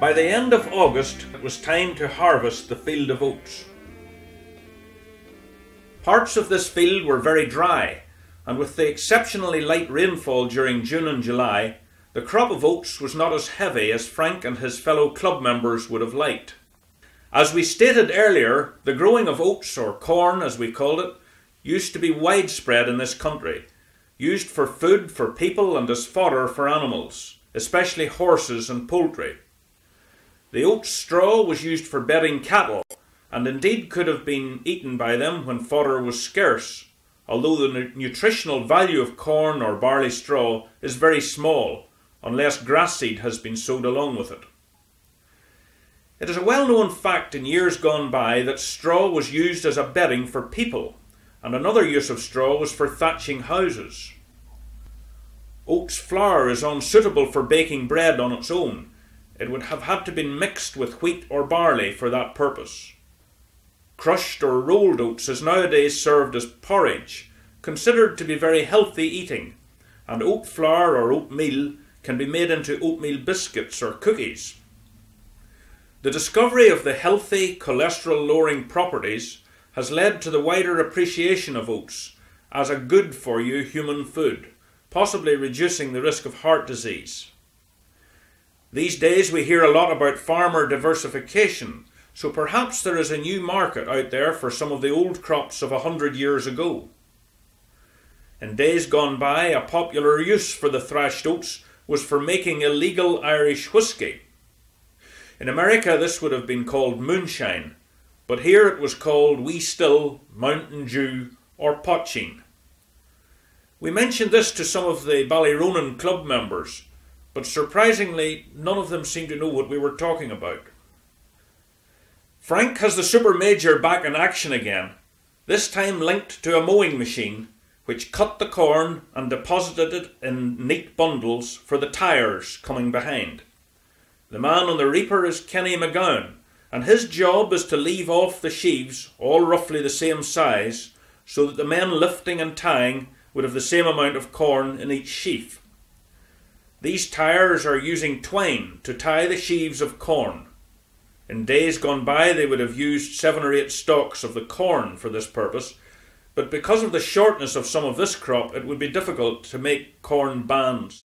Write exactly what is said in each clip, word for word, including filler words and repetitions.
By the end of August, it was time to harvest the field of oats. Parts of this field were very dry, and with the exceptionally light rainfall during June and July, the crop of oats was not as heavy as Frank and his fellow club members would have liked. As we stated earlier, the growing of oats, or corn as we called it, used to be widespread in this country, used for food for people and as fodder for animals, especially horses and poultry. The oat straw was used for bedding cattle, and indeed could have been eaten by them when fodder was scarce, although the nutritional value of corn or barley straw is very small, unless grass seed has been sowed along with it. It is a well-known fact in years gone by that straw was used as a bedding for people, and another use of straw was for thatching houses. Oat's flour is unsuitable for baking bread on its own. It would have had to be mixed with wheat or barley for that purpose. Crushed or rolled oats is nowadays served as porridge, considered to be very healthy eating, and oat flour or oatmeal can be made into oatmeal biscuits or cookies. The discovery of the healthy, cholesterol-lowering properties has led to the wider appreciation of oats as a good-for-you human food, possibly reducing the risk of heart disease. These days we hear a lot about farmer diversification, so perhaps there is a new market out there for some of the old crops of a hundred years ago. In days gone by, a popular use for the thrashed oats was for making illegal Irish whiskey. In America this would have been called moonshine, but here it was called Wee Still, Mountain Dew or potsheen. We mentioned this to some of the Ballyronan club members, but surprisingly none of them seemed to know what we were talking about. Frank has the super major back in action again, this time linked to a mowing machine which cut the corn and deposited it in neat bundles for the tires coming behind. The man on the reaper is Kenny McGowan, and his job is to leave off the sheaves, all roughly the same size, so that the men lifting and tying would have the same amount of corn in each sheaf. These tires are using twine to tie the sheaves of corn. In days gone by they would have used seven or eight stalks of the corn for this purpose, but because of the shortness of some of this crop it would be difficult to make corn bands.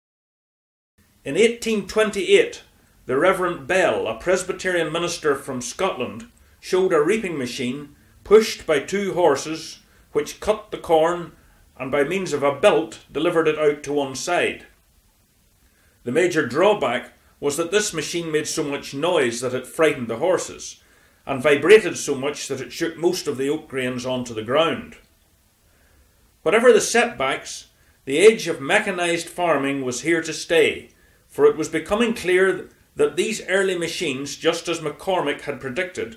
In eighteen twenty-eight, the Reverend Bell, a Presbyterian minister from Scotland, showed a reaping machine pushed by two horses which cut the corn and by means of a belt delivered it out to one side. The major drawback was that this machine made so much noise that it frightened the horses and vibrated so much that it shook most of the oat grains onto the ground. Whatever the setbacks, the age of mechanised farming was here to stay, for it was becoming clear that that these early machines, just as McCormick had predicted,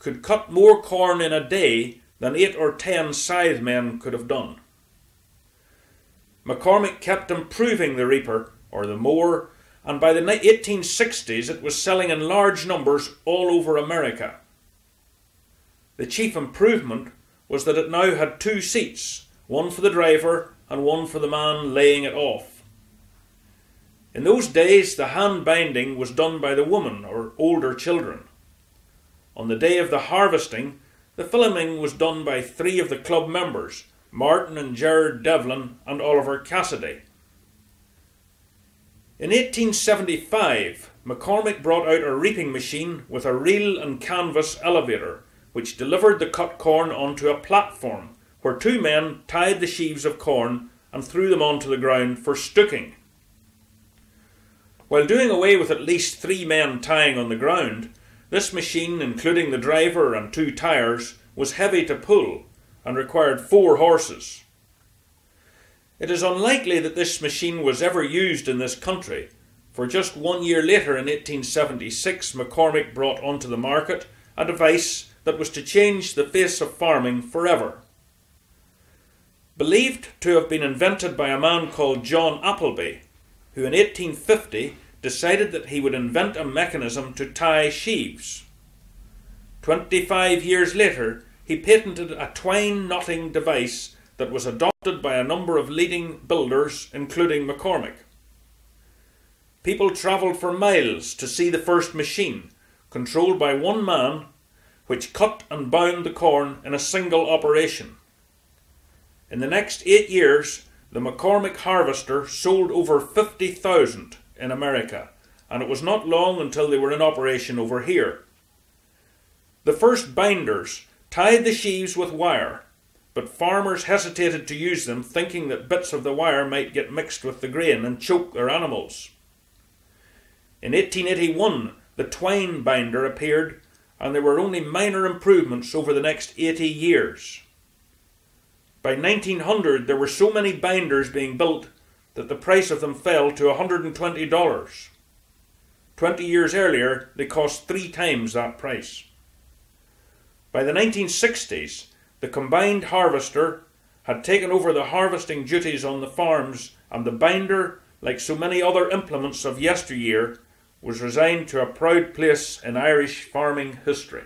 could cut more corn in a day than eight or ten scythe men could have done. McCormick kept improving the reaper, or the mower, and by the eighteen sixties it was selling in large numbers all over America. The chief improvement was that it now had two seats, one for the driver and one for the man laying it off. In those days the hand binding was done by the woman or older children. On the day of the harvesting, the filming was done by three of the club members, Martin and Gerard Devlin and Oliver Cassidy. In eighteen seventy-five, McCormick brought out a reaping machine with a reel and canvas elevator, which delivered the cut corn onto a platform where two men tied the sheaves of corn and threw them onto the ground for stooking. While doing away with at least three men tying on the ground, this machine, including the driver and two tires, was heavy to pull and required four horses. It is unlikely that this machine was ever used in this country, for just one year later in eighteen seventy-six McCormick brought onto the market a device that was to change the face of farming forever. Believed to have been invented by a man called John Appleby, who in eighteen fifty decided that he would invent a mechanism to tie sheaves. Twenty-five years later he patented a twine knotting device that was adopted by a number of leading builders, including McCormick. people travelled for miles to see the first machine, controlled by one man, which cut and bound the corn in a single operation. In the next eight years, the McCormick harvester sold over fifty thousand in America, and it was not long until they were in operation over here. The first binders tied the sheaves with wire, but farmers hesitated to use them, thinking that bits of the wire might get mixed with the grain and choke their animals. In eighteen eighty-one, the twine binder appeared, and there were only minor improvements over the next eighty years. By nineteen hundred, there were so many binders being built that the price of them fell to one hundred twenty dollars. Twenty years earlier, they cost three times that price. By the nineteen sixties, the combined harvester had taken over the harvesting duties on the farms, and the binder, like so many other implements of yesteryear, was resigned to a proud place in Irish farming history.